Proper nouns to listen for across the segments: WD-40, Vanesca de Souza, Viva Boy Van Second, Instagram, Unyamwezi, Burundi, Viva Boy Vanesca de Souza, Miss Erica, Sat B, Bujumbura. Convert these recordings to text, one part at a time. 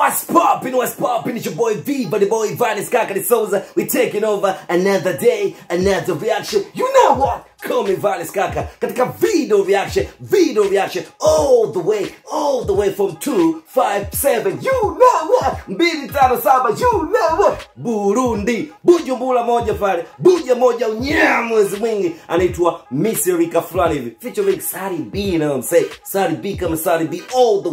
What's poppin', it's your boy Viva Boy Vanesca de Souza. We taking over another day, another reaction. You know what? Call me Vanesca. Katika video reaction all the way from 257. You know what? 257, you know what? Burundi, Bujumbura moja pale, buja moja unyamwezi mwingi anaitwa Miss Erica fulani hivi. Featuring Sat B, you know what I'm saying? Sat B kama Sat B all the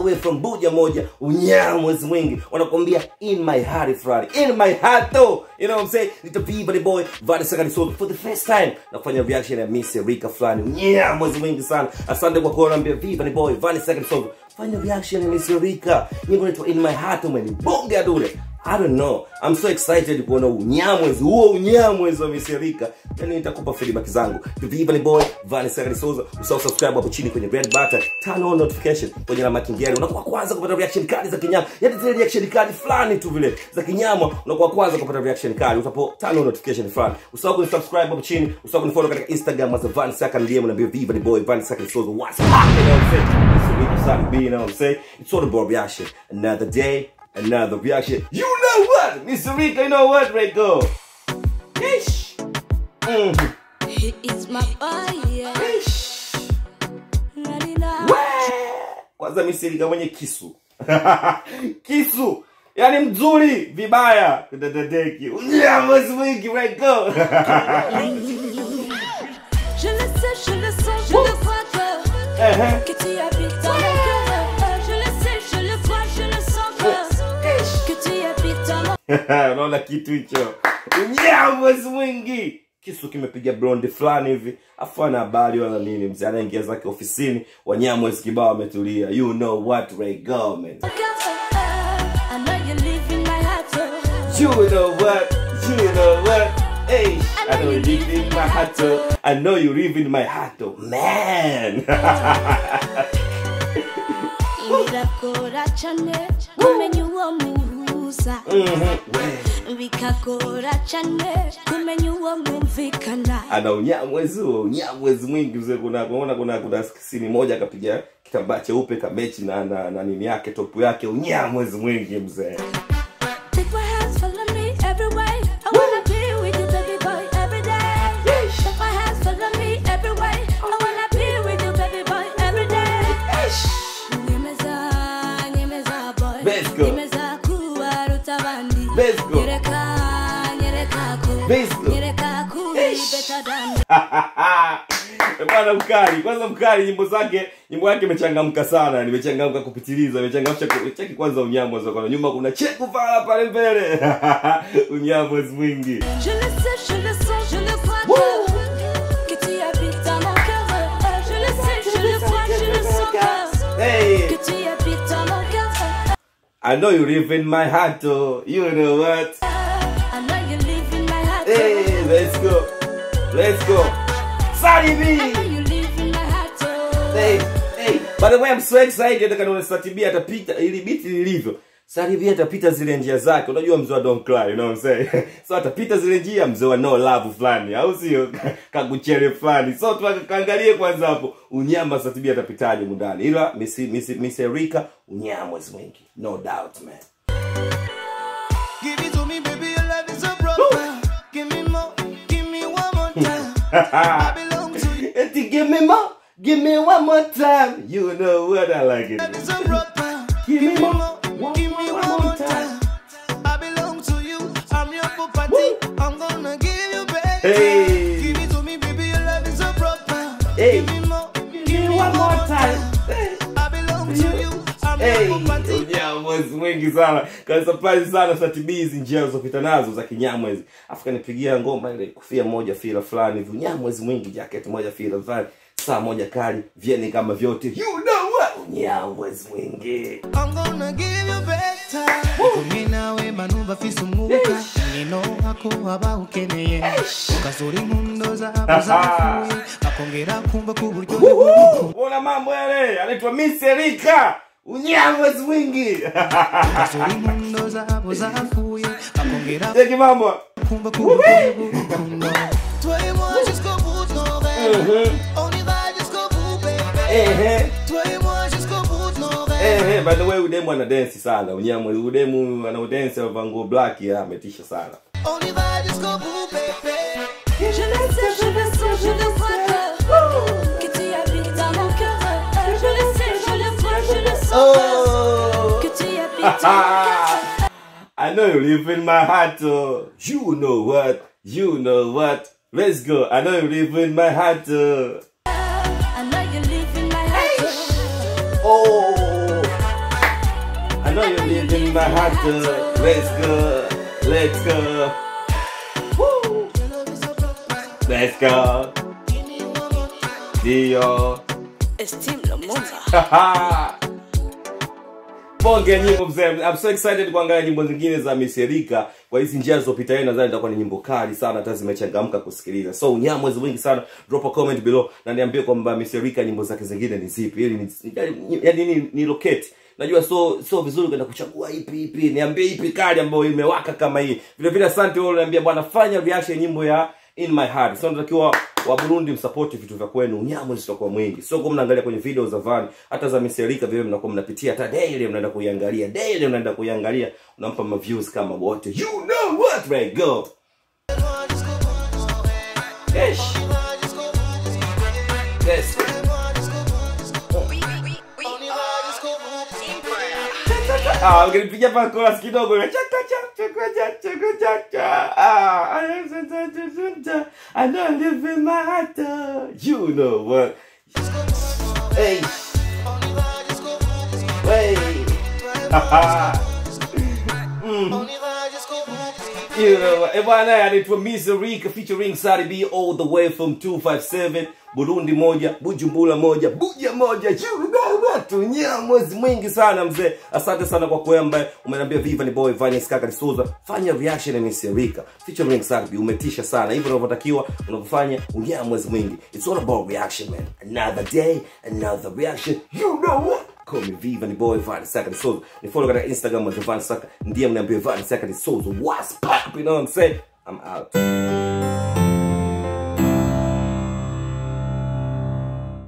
way from buja moja unyamwezi mwingi. Wanakwambia in my heart Friday. In my heart though. You know what I'm saying? Little Viva Boy Vanesca de Souza for the first time. Nafanya reaction ya Miss Erica fulani. Yeah, mwezi mwingi sana. Asante kwa kuambia Viva Boy Van Second song. Fanya reaction ya Miss Erica. Nyimbo inaitwa In My Heart Woman. Bonge adure. I don't know. I'm so excited kuona unyamwezi. Huo unyamwezi wa Miss Erica. Yaani nitakupa feedback zangu. Viva Boy Van Second song. Usisahau subscribe hapo chini kwenye red button. Turn on notification. Bonyana makingeri. Unakuwa kwanza kupata reaction kali za kinyama. Yaani zile reaction kali fulani tu vile za kinyama. Unakuwa kwanza kupata reaction kali. Utapo turn on notification fulani. Usisahau kusubscribe hapo chini. Usisahau kunifollow katika Instagram as Van Second DM na Viva Boy Van Second song. What's happening? You know what I'm saying? It's all about reaction. Another day, another reaction. You know what? Miss Erica, you know what? Right, go. Ish. It's my body. Ish. Kwanza Miss Erica mwenye kisu. Kisu. Yani mzuri vibaya. Dadadeki. Unyamwezi mwingi. Right, go. Je le sais. Unaona kitu hicho. Unyamwezi mwingi. Kisu kimepiga blonde flani hivi. Afana habari wala nini. Mzee anaingia zake ofisini. Wanyamwezi kibao wametulia. You know what, Ray Gorman. You know what. Hey, I know you live in my heart. I know you live in my heart. Man. Ana unyamwezi mwingi mzee. Kuna skisini moja akapiga kitambaa cheupe kamechi na nini yake topu yake. Unyamwezi mwingi mzee. Bwana mkali, kwanza mkali nyimbo yake imechangamka sana, nimechangamka kupitiliza, imechangamsha cheki kwanza unyamwezi kwa nyuma kuna cheku pala pale mbele. Unyamwezi mwingi. I know you live in my heart, oh. You know what? I know you live in my heart. Hey, let's go. Sat B. I know you live in my heart, oh. Hey. By the way, I'm so excited that when Sat B atapita, ili biti lilivyo. Sat B atapita zile njia zake. Unajua mzee don't cry, you know what I'm saying? So atapita zile njia mzee no love fulani, au sio? Kaguchere fulani. So tuangalie kwanza hapo. Unyama Sat B atapitaje mudani. Ila Miss Erica unyamwezi mwingi. No doubt, man. Give it to me, baby, your love is so broken. Give me one more time. Give me one more time. You know what, I like it. Give me one more time. I belong to you. I'm your property. I'm gonna give you back. Hey. Give it to me, baby, your love is so proper. Hey. Give me one more time. Hey. I belong to you. I'm your property. Unyamwezi mwingi sana. Kwa surprise sana Sat B hizi njia zopita nazo za kinyamwezi. Afu kanipigia ngoma ile kufia moja fila fulani. Unyamwezi mwingi jacket moja fila fulani. Saa moja kali, vieni kama vyote. You know what? Unyamwezi mwingi. I'm gonna give you better. Kumina we manuva fisumuka. Nino hako haba ukeneye. Ukasuri mundo za haba zafu. Akongera kumba kuburyo. Wona mambo yale, anaitwa Miss Erica. Unyamwezi mwingi. Ukasuri mundo za haba zafu. Akongera kumba kuburyo. Twe moja skobuto ve. Only Hey, Eh, by the way, udemu wana dance sana. Unyamu, udemu wana dance vango black ya ametisha sana. I know you live in my heart, oh. You know what, you know what. Let's go. I know you live in my heart, oh. I know you live in my heart, oh. I know you live in my heart, oh. Let's go, let's go. Woo. Let's go. Dio. Estime le monde. I'm so excited kuangalia nyimbo zingine za Miss Erica. Kwa hizi njia zilizopita yeye nadhani itakuwa ni nyimbo kali sana hata zimechangamka kusikiliza. So unyamo wengi sana, drop a comment below na niambie kwamba Miss Erica nyimbo zake zingine ni zipi. Ili yaani ni locate. Najua so vizuri kwenda kuchagua ipi. Niambie ipi kali ambayo imewaka kama hii. Vile vile asante wao niambia bwana fanya reaction nyimbo ya In My Heart. So natakiwa wa Burundi msupport vitu vya kwenu, unyamo zitakuwa mwingi. So kama mnaangalia kwenye video za Van, hata za Miss Erica vile mnakuwa mnapitia, hata daily mnaenda kuiangalia, unampa ma views kama wote. You know what, right go. Yes. Yes. Ah, ungenipigia pa chorus kidogo. I don't live in my heart. You know what? Hey. Hey. You know what? Ebwana yani it was Miss Erica featuring Sat B all the way from 257. Burundi moja, Bujumbura moja, Buja moja. You know what? Nyamwezi mwingi sana mzee. Asante sana kwa kuemba. Umenambia Viva Boy Van Second. Fanya reaction na Miss Erica featuring Sat B. Umetisha sana. Hivyo unavyotakiwa unapofanya unyamwezi mwingi. It's all about reaction, man. Another day, another reaction. You know what? Call me Viva Boy Van Second. Ni follow katika Instagram @VanSecond. Ndiye mnambia Van Second. What's up? You know what I'm saying? I'm out.